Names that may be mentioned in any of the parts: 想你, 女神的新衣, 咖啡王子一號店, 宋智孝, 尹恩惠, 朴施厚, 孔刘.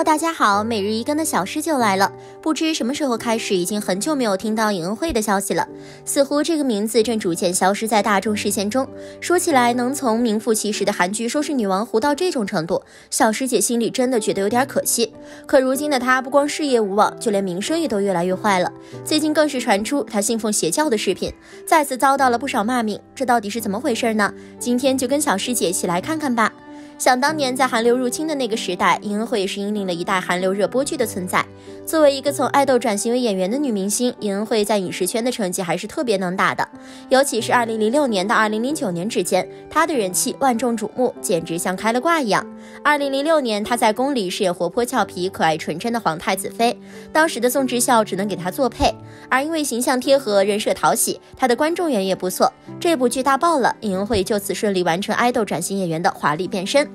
Hello， 大家好，每日一更的小诗就来了。不知什么时候开始，已经很久没有听到尹恩惠的消息了，似乎这个名字正逐渐消失在大众视线中。说起来，能从名副其实的韩剧收视女王糊到这种程度，小师姐心里真的觉得有点可惜。可如今的她不光事业无望，就连名声也都越来越坏了。最近更是传出她信奉邪教的视频，再次遭到了不少骂名。这到底是怎么回事呢？今天就跟小师姐一起来看看吧。想当年，在韩流入侵的那个时代，尹恩惠也是引领了一代韩流热播剧的存在。作为一个从爱豆转型为演员的女明星，尹恩惠在影视圈的成绩还是特别能打的。尤其是2006年到2009年之间，她的人气万众瞩目，简直像开了挂一样。2006年，她在《宫》里饰演活泼俏皮、可爱纯真的皇太子妃，当时的宋智孝只能给她作配。而因为形象贴合、人设讨喜，她的观众缘也不错，这部剧大爆了。尹恩惠就此顺利完成爱豆转型演员的华丽变身。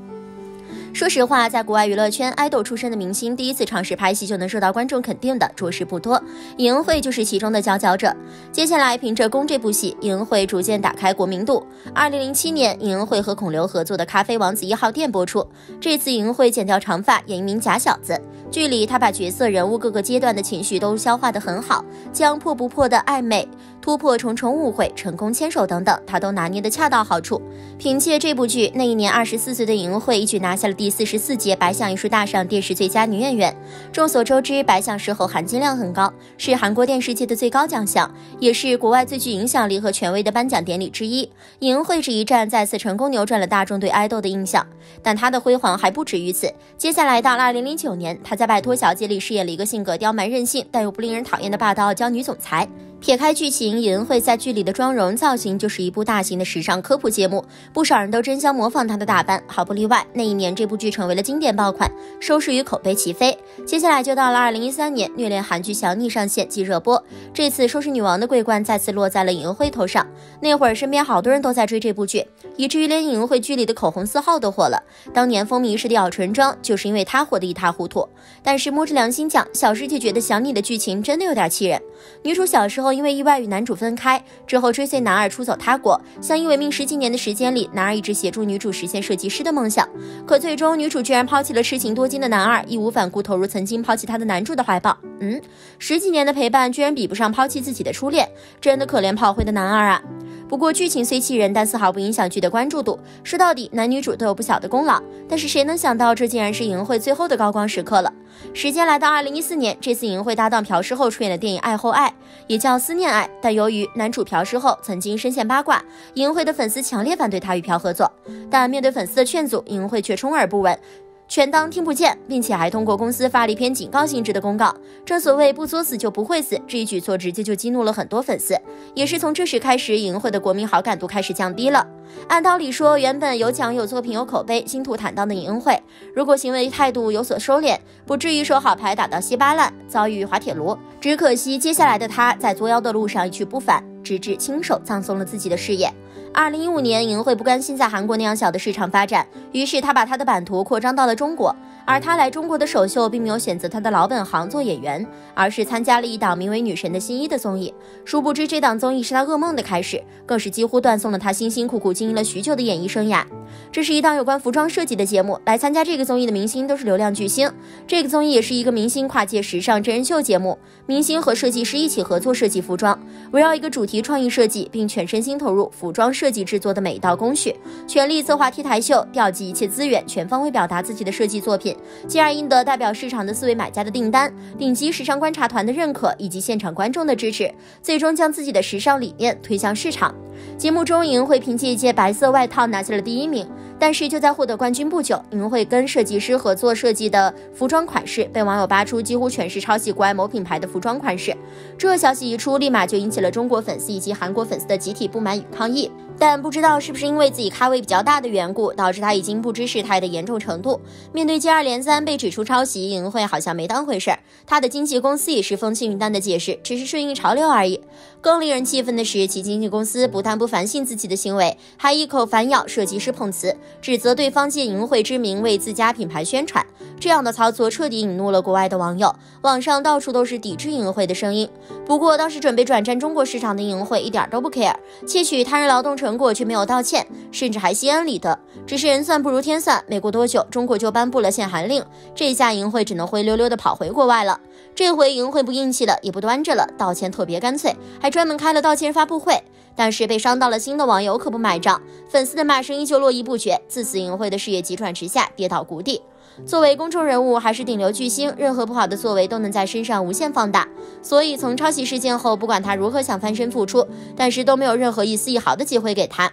说实话，在国外娱乐圈，爱豆出身的明星第一次尝试拍戏就能受到观众肯定的着实不多，尹恩惠就是其中的佼佼者。接下来凭着《宫》这部戏，尹恩惠逐渐打开国民度。2007年，尹恩惠和孔刘合作的《咖啡王子1号店》播出，这次尹恩惠剪掉长发，演一名假小子。剧里她把角色人物各个阶段的情绪都消化得很好，将破不破的暧昧、突破重重误会、成功牵手等等，她都拿捏得恰到好处。凭借这部剧，那一年24岁的尹恩惠一举拿下了第44届白象艺术大赏电视最佳女演员。众所周知，白象视后含金量很高，是韩国电视界的最高奖项，也是国外最具影响力和权威的颁奖典礼之一。尹恩惠这一战再次成功扭转了大众对爱豆的印象，但她的辉煌还不止于此。接下来到2009年，她在《拜托小姐》里饰演了一个性格刁蛮任性但又不令人讨厌的霸道傲娇女总裁。撇开剧情，尹恩惠在剧里的妆容造型就是一部大型的时尚科普节目，不少人都争相模仿她的打扮，毫不例外。那一年，这部剧成为了经典爆款，收视与口碑齐飞。接下来就到了2013年，虐恋韩剧《小逆》上线即热播，这次收视女王的桂冠再次落在了尹恩惠头上。那会儿身边好多人都在追这部剧，以至于连尹恩惠剧里的口红4号都火了。当年风靡一时的咬唇妆就是因为她火得一塌糊涂。但是摸着良心讲，小师姐觉得《小逆》的剧情真的有点气人。女主小时候因为意外与男主分开之后，追随男二出走他国，相依为命10几年的时间里，男二一直协助女主实现设计师的梦想。可最终，女主居然抛弃了痴情多金的男二，义无反顾投入曾经抛弃她的男主的怀抱。10几年的陪伴，居然比不上抛弃自己的初恋，真的可怜炮灰的男二啊！不过剧情虽气人，但丝毫不影响剧的关注度。说到底，男女主都有不小的功劳，但是谁能想到这竟然是尹恩惠最后的高光时刻了。时间来到2014年，这次尹恩惠搭档朴施厚出演的电影《爱后爱》，也叫《思念爱》，但由于男主朴施厚曾经深陷八卦，尹恩惠的粉丝强烈反对他与朴合作。但面对粉丝的劝阻，尹恩惠却充耳不闻，全当听不见，并且还通过公司发了一篇警告性质的公告。正所谓不作死就不会死，这一举措直接就激怒了很多粉丝。也是从这时开始，尹恩惠的国民好感度开始降低了。按道理说，原本有奖有作品有口碑、星途坦荡的尹恩惠，如果行为态度有所收敛，不至于手好牌打到稀巴烂，遭遇滑铁卢。只可惜接下来的她在作妖的路上一去不返，直至亲手葬送了自己的事业。2015年，尹恩惠不甘心在韩国那样小的市场发展，于是她把她的版图扩张到了中国。而她来中国的首秀并没有选择她的老本行做演员，而是参加了一档名为《女神的新衣》的综艺。殊不知这档综艺是她噩梦的开始，更是几乎断送了她辛辛苦苦经营了许久的演艺生涯。这是一档有关服装设计的节目，来参加这个综艺的明星都是流量巨星。这个综艺也是一个明星跨界时尚真人秀节目，明星和设计师一起合作设计服装，围绕一个主题创意设计，并全身心投入服装设计制作的每一道工序，全力策划 T 台秀，调集一切资源，全方位表达自己的设计作品，进而赢得代表市场的4位买家的订单、顶级时尚观察团的认可以及现场观众的支持，最终将自己的时尚理念推向市场。节目中，尹恩惠凭借一件白色外套拿下了第1名。但是就在获得冠军不久，尹恩惠跟设计师合作设计的服装款式被网友扒出几乎全是抄袭国外某品牌的服装款式。这消息一出，立马就引起了中国粉丝以及韩国粉丝的集体不满与抗议。但不知道是不是因为自己咖位比较大的缘故，导致他已经不知事态的严重程度。面对接二连三被指出抄袭，尹恩惠好像没当回事，他的经纪公司也是风轻云淡的解释，只是顺应潮流而已。更令人气愤的是，其经纪公司不但不反省自己的行为，还一口反咬设计师碰瓷，指责对方借淫秽之名为自家品牌宣传。这样的操作彻底引怒了国外的网友，网上到处都是抵制淫秽的声音。不过，当时准备转战中国市场的淫秽一点都不 care， 窃取他人劳动成果却没有道歉，甚至还心安理得。只是人算不如天算，没过多久，中国就颁布了限韩令，这下淫秽只能灰溜溜的跑回国外了。这回淫秽不硬气了，也不端着了，道歉特别干脆，还专门开了道歉发布会，但是被伤到了心的网友可不买账，粉丝的骂声依旧络绎不绝，自此淫秽的事业急转直下，跌倒谷底。作为公众人物还是顶流巨星，任何不好的作为都能在身上无限放大，所以从抄袭事件后，不管他如何想翻身复出，但是都没有任何一丝一毫的机会给他。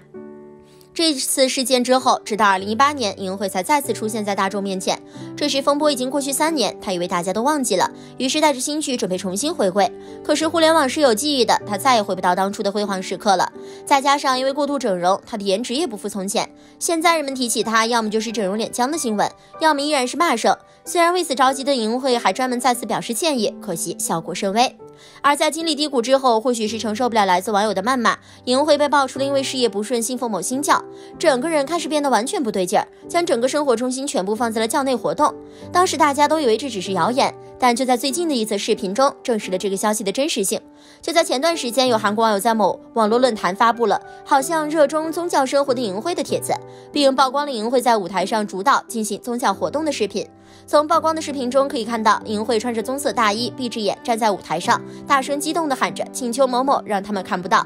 这次事件之后，直到2018年，淫秽才再次出现在大众面前。这时风波已经过去3年，他以为大家都忘记了，于是带着新剧准备重新回归。可是互联网是有记忆的，他再也回不到当初的辉煌时刻了。再加上因为过度整容，他的颜值也不复从前。现在人们提起他，要么就是整容脸僵的新闻，要么依然是骂声。虽然为此着急的淫秽还专门再次表示歉意，可惜效果甚微。而在经历低谷之后，或许是承受不了来自网友的谩骂，淫秽被爆出了因为事业不顺信奉某新教，整个人开始变得完全不对劲儿，将整个生活重心全部放在了教内活动。当时大家都以为这只是谣言，但就在最近的一则视频中证实了这个消息的真实性。就在前段时间，有韩国网友在某网络论坛发布了好像热衷宗教生活的淫秽的帖子，并曝光了淫秽在舞台上主导进行宗教活动的视频。从曝光的视频中可以看到，淫秽穿着棕色大衣，闭着眼站在舞台上，大声激动地喊着请求某某让他们看不到，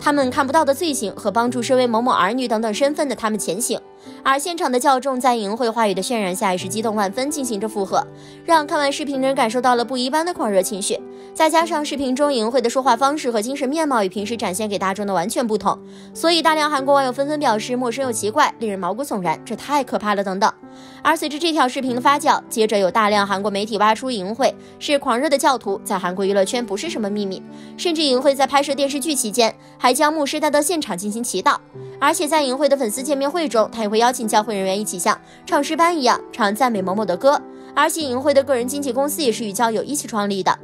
他们看不到的罪行和帮助身为某某儿女等等身份的他们前行。而现场的教众在淫秽话语的渲染下也是激动万分，进行着附和，让看完视频的人感受到了不一般的狂热情绪。再加上视频中淫秽的说话方式和精神面貌与平时展现给大众的完全不同，所以大量韩国网友纷纷表示莫生又奇怪，令人毛骨悚然，这太可怕了等等。而随着这条视频的发酵，接着有大量韩国媒体挖出淫秽是狂热的教徒，在韩国娱乐圈不是什么秘密，甚至淫秽在拍摄电视剧期间还将牧师带到现场进行祈祷。而且在淫秽的粉丝见面会中，他也会邀请教会人员一起像唱诗班一样唱赞美某某的歌。而且淫秽的个人经纪公司也是与教友一起创立的。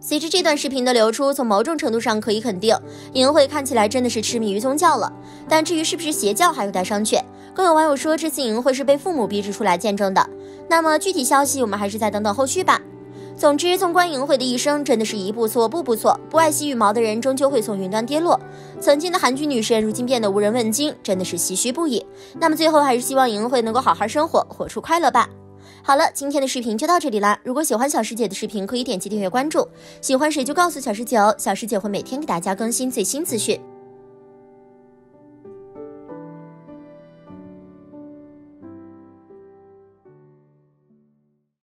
随着这段视频的流出，从某种程度上可以肯定，淫秽看起来真的是痴迷于宗教了，但至于是不是邪教还有待商榷。更有网友说，这次淫秽是被父母逼着出来见证的，那么具体消息我们还是再等等后续吧。总之，纵观淫秽的一生，真的是一步错步步错，不爱惜羽毛的人终究会从云端跌落。曾经的韩剧女神，如今变得无人问津，真的是唏嘘不已。那么最后还是希望淫秽能够好好生活，活出快乐吧。好了，今天的视频就到这里啦。如果喜欢小师姐的视频，可以点击订阅关注。喜欢谁就告诉小师姐哦，小师姐会每天给大家更新最新资讯。